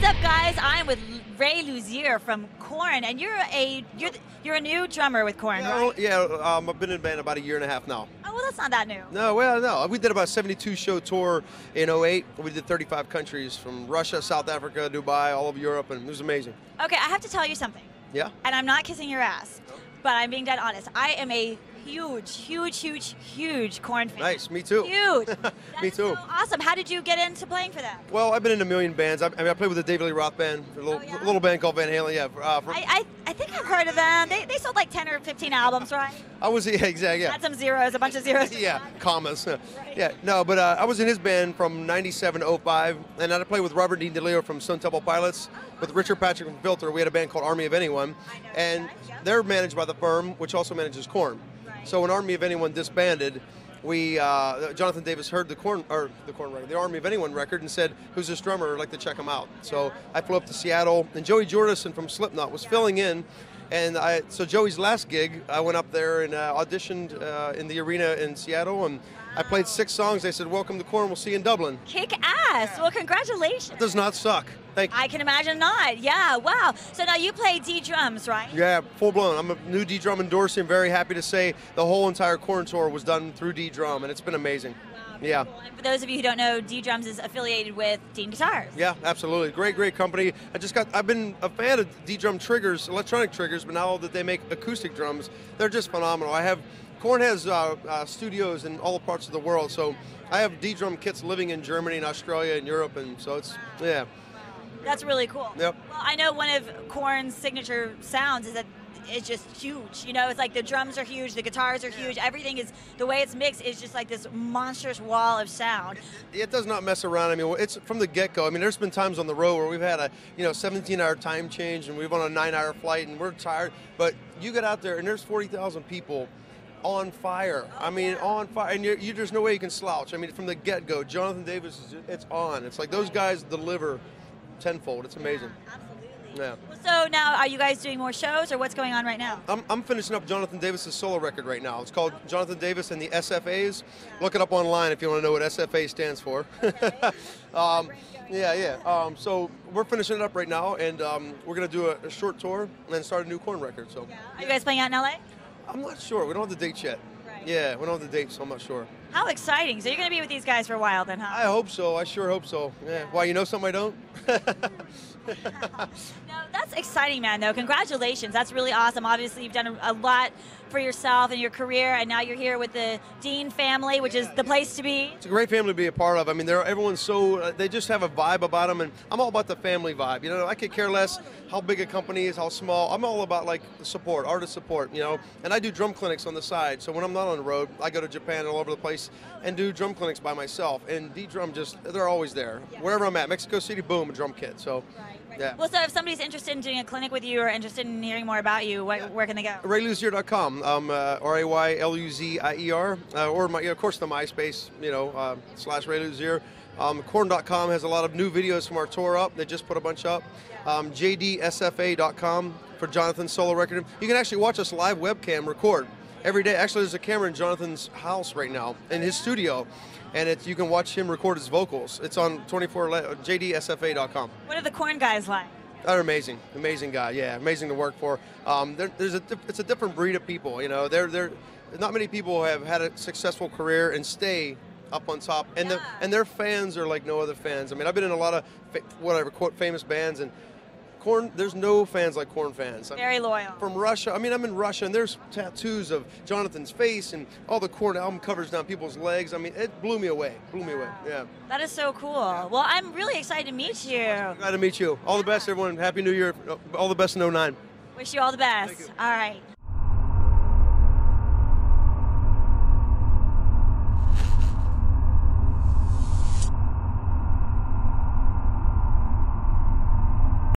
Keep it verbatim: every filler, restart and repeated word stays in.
What's up, guys? I'm with Ray Luzier from Korn, and you're a you're you're a new drummer with Korn, yeah, right? Yeah, um, I've been in the band about a year and a half now. Oh, well, that's not that new. No, well, no. We did about a seventy-two show tour in oh eight. We did thirty-five countries, from Russia, South Africa, Dubai, all over Europe, and it was amazing. Okay, I have to tell you something. Yeah? And I'm not kissing your ass, no, but I'm being dead honest. I am a huge, huge, huge, huge Korn fan. Nice, me too. Huge. That's me too. So awesome. How did you get into playing for them? Well, I've been in a million bands. I, I mean, I played with the David Lee Roth band, a little, oh, yeah? little band called Van Halen. Yeah. For, uh, for I, I I think I've heard of them. They, they sold like ten or fifteen albums, right? I was, yeah, exactly. Yeah. Had some zeros, a bunch of zeros. Yeah, commas. Right. Yeah, no, but uh, I was in his band from ninety-seven to oh five, and I played with Robert Dean DeLeo from Stone Temple Pilots, oh, with awesome. Richard Patrick from Filter. We had a band called Army of Anyone, I know, and guys, yeah. They're managed by the firm, which also manages Korn. So when Army of Anyone disbanded, we uh, Jonathan Davis heard the Korn or the Korn record, the Army of Anyone record, and said, "Who's this drummer? I'd like to check him out." So I flew up to Seattle, and Joey Jordison from Slipknot was yeah. filling in, and I so Joey's last gig, I went up there and uh, auditioned uh, in the arena in Seattle, and wow. I played six songs. They said, "Welcome to Korn. We'll see you in Dublin." Kick ass! Yeah. Well, congratulations. That does not suck. Thank you. I can imagine not. Yeah, wow. So now you play D drums, right? Yeah, full blown. I'm a new D drum endorsee. I'm very happy to say the whole entire Korn tour was done through D drum, and it's been amazing. Wow, yeah. Cool. And for those of you who don't know, D drums is affiliated with Dean Guitars. Yeah, absolutely. Great, great company. I just got. I've been a fan of D drum triggers, electronic triggers, but now that they make acoustic drums, they're just phenomenal. I have. Korn has uh, uh, studios in all parts of the world, so I have D drum kits living in Germany and Australia and Europe, and so it's wow. yeah. That's really cool. Yep. Well, I know one of Korn's signature sounds is that it's just huge. You know, it's like the drums are huge, the guitars are huge, everything is, the way it's mixed is just like this monstrous wall of sound. It, it does not mess around. I mean, it's from the get-go. I mean, there's been times on the road where we've had a, you know, seventeen hour time change, and we've on a nine hour flight, and we're tired, but you get out there and there's forty thousand people on fire. Oh, I mean, yeah. on fire. And you're, you're, there's no way you can slouch. I mean, from the get-go, Jonathan Davis, is it's on. It's like those guys deliver tenfold. It's amazing. Yeah, absolutely. Yeah. Well, so now, are you guys doing more shows, or what's going on right now? I'm, I'm finishing up Jonathan Davis's solo record right now. It's called okay. Jonathan Davis and the S F As. Yeah. Look it up online if you want to know what S F A stands for. Okay. um, yeah, yeah. Um, so we're finishing it up right now, and um, we're going to do a, a short tour and then start a new Korn record. So. Yeah. Are you guys playing out in L A? I'm not sure. We don't have the dates yet. Right. Yeah, we don't have the dates, so I'm not sure. How exciting. So you're going to be with these guys for a while then, huh? I hope so. I sure hope so. Yeah. yeah. Why, you know something I don't? No, that's exciting, man, though. Congratulations. That's really awesome. Obviously, you've done a, a lot for yourself and your career, and now you're here with the Dean family, which yeah, is the yeah. place to be. It's a great family to be a part of. I mean, they're, everyone's so, uh, they just have a vibe about them, and I'm all about the family vibe. You know, I could care less how big a company is, how small. I'm all about, like, the support, artist support, you know. Yeah. And I do drum clinics on the side, so when I'm not on the road, I go to Japan and all over the place oh, and do drum clinics by myself. And D-Drum just, they're always there. Yeah. Wherever I'm at, Mexico City, boom, a drum kit, so. Right. Yeah. Well, so if somebody's interested in doing a clinic with you or interested in hearing more about you, what, yeah. where can they go? Rayluzier dot com, um, uh, R A Y L U Z I E R, uh, or my, of course the MySpace, you know, uh, slash Rayluzier. Um, Korn dot com has a lot of new videos from our tour up. They just put a bunch up. Um, J D S F A dot com for Jonathan's solo record. You can actually watch us live webcam record every day. Actually, there's a camera in Jonathan's house right now, in his studio. And it's, you can watch him record his vocals. It's on twenty-four J D S F A dot com. What are the Korn guys like? They're amazing, amazing guy. Yeah, amazing to work for. Um, there, there's a, it's a different breed of people. You know, they're they're not many people have had a successful career and stay up on top. And yeah. the, and their fans are like no other fans. I mean, I've been in a lot of fa whatever quote famous bands, and Korn, there's no fans like Korn fans. Very I mean, loyal. From Russia, I mean, I'm in Russia, and there's tattoos of Jonathan's face and all the Korn album covers down people's legs. I mean, it blew me away, blew me away, yeah. That is so cool. Yeah. Well, I'm really excited to meet you. Awesome. Glad to meet you. All yeah. the best, everyone. Happy New Year. All the best in oh nine. Wish you all the best. All right.